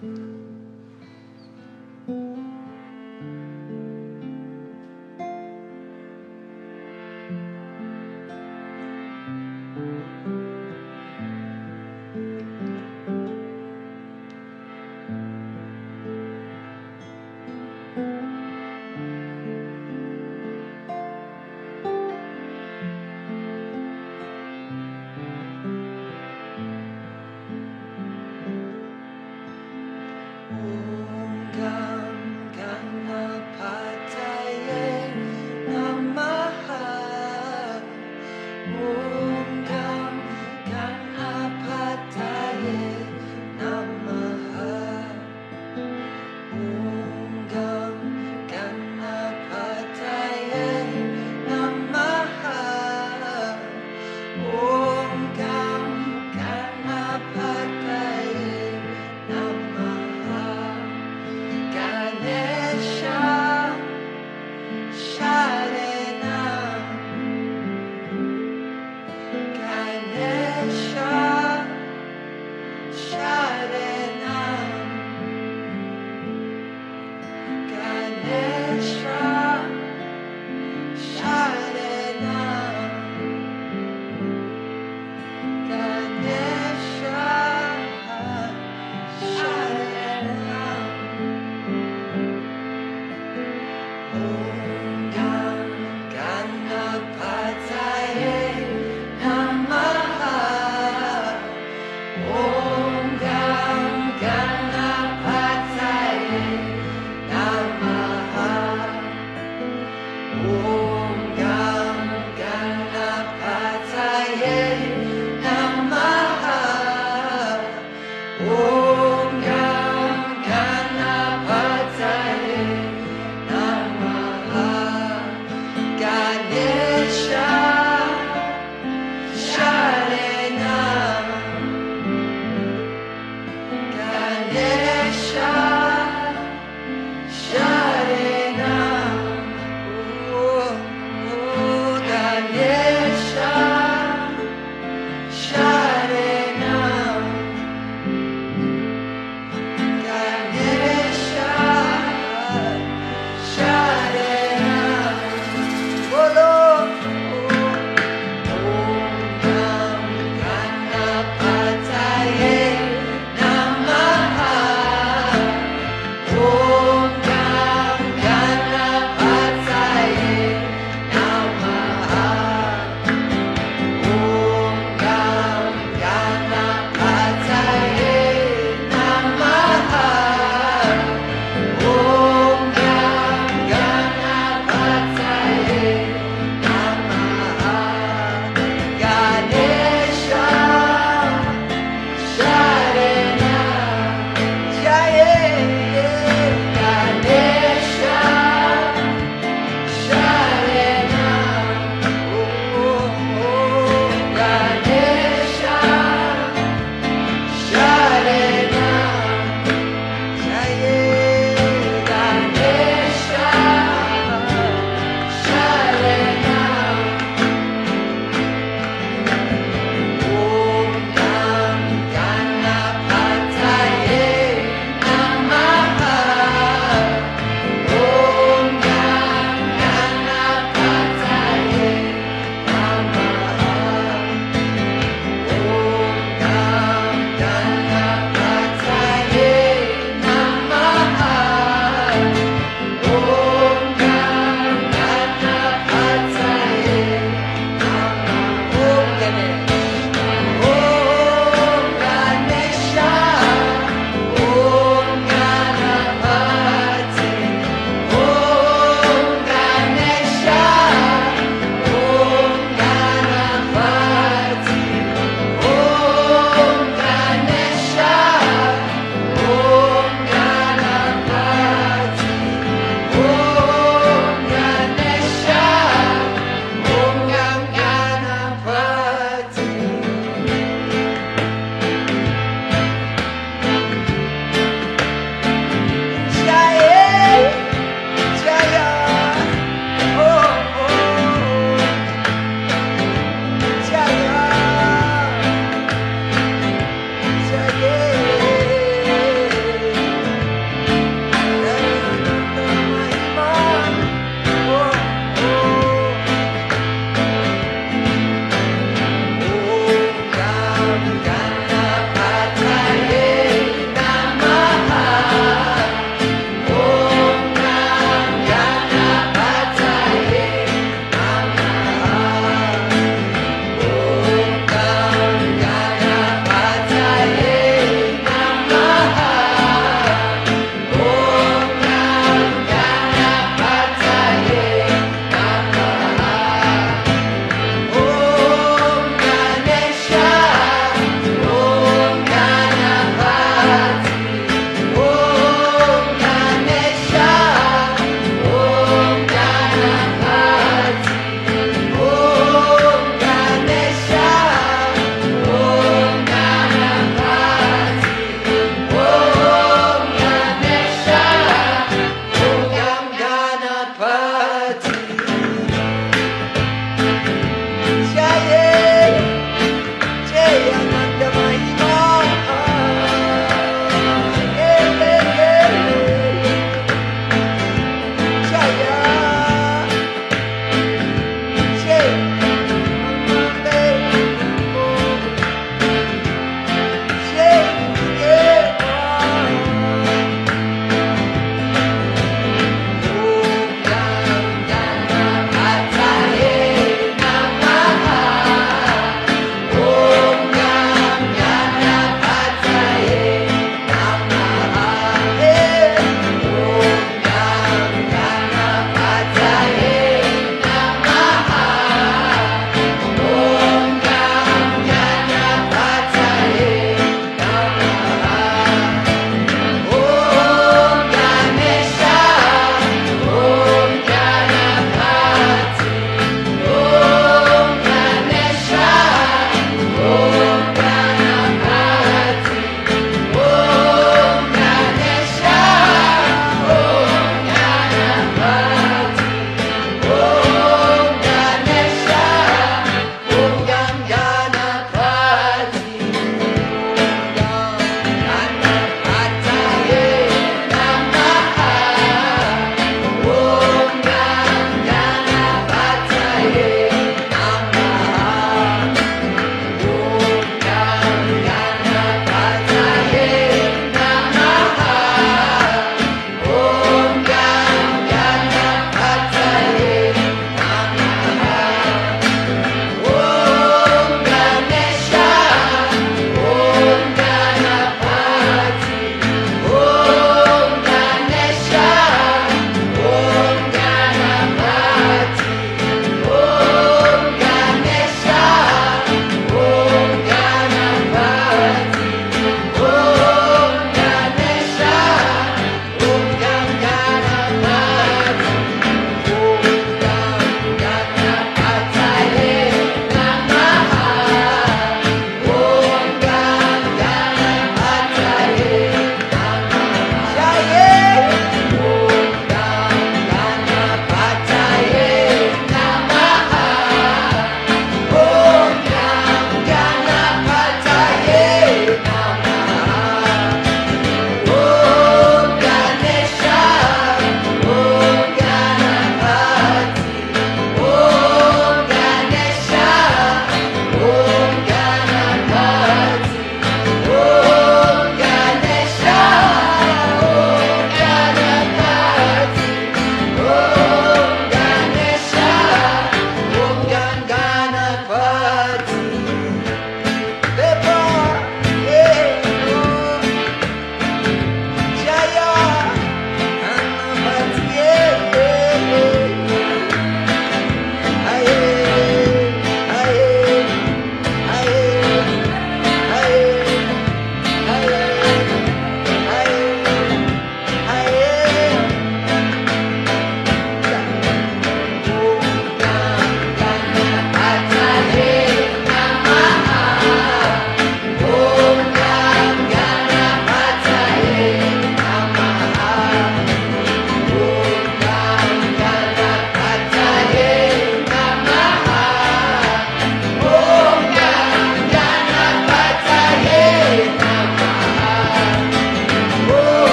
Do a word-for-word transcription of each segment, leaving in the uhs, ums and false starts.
Namah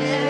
Yeah.